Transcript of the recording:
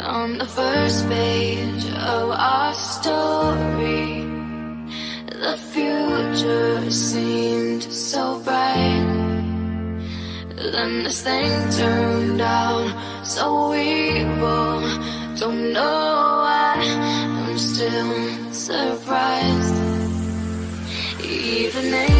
On the first page of our story, the future seemed so bright. Then this thing turned out so evil. Don't know why I'm still surprised. Even if